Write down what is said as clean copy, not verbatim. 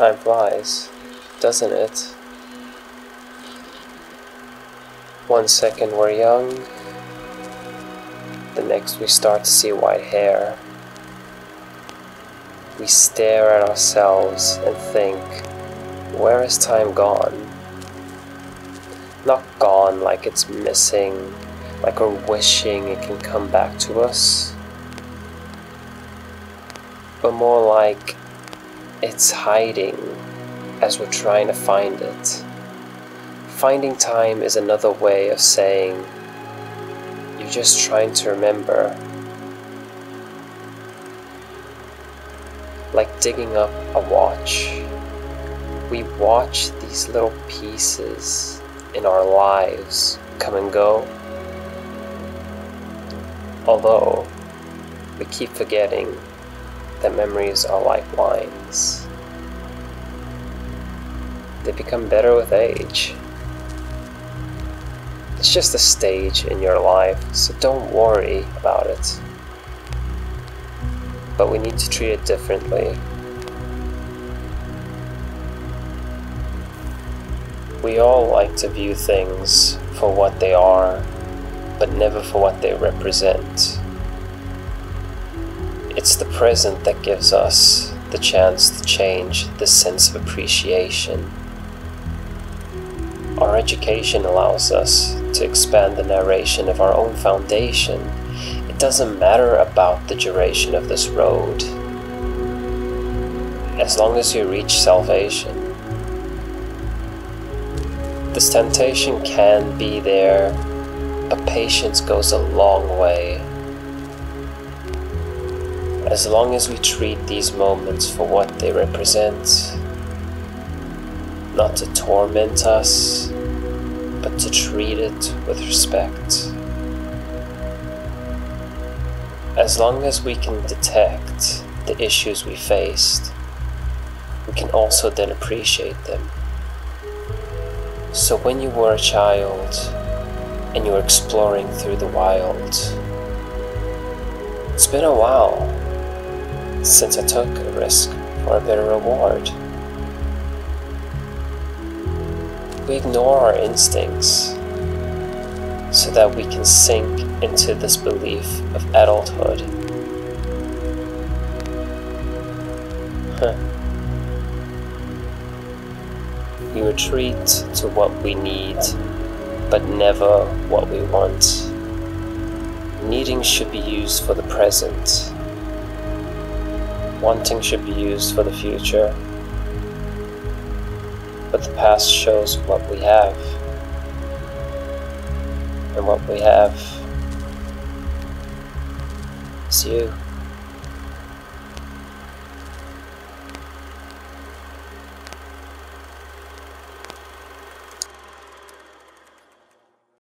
time flies, doesn't it? 1 second we're young, the next we start to see white hair. We stare at ourselves and think, where has time gone? Not gone like it's missing, like we're wishing it can come back to us, but more like it's hiding as we're trying to find it. Finding time is another way of saying you're just trying to remember. Like digging up a watch. We watch these little pieces in our lives come and go, although we keep forgetting that memories are like wines. They become better with age. It's just a stage in your life, so don't worry about it. But we need to treat it differently. We all like to view things for what they are, but never for what they represent. It's the present that gives us the chance to change this sense of appreciation. Our education allows us to expand the narration of our own foundation. It doesn't matter about the duration of this road, as long as you reach salvation. This temptation can be there, but patience goes a long way. As long as we treat these moments for what they represent, not to torment us, but to treat it with respect. As long as we can detect the issues we faced, we can also then appreciate them. So when you were a child and you were exploring through the wild, it's been a while since I took a risk for a better reward. We ignore our instincts so that we can sink into this belief of adulthood. We retreat to what we need, but never what we want. Needing should be used for the present. Wanting should be used for the future. But the past shows what we have, and what we have is you.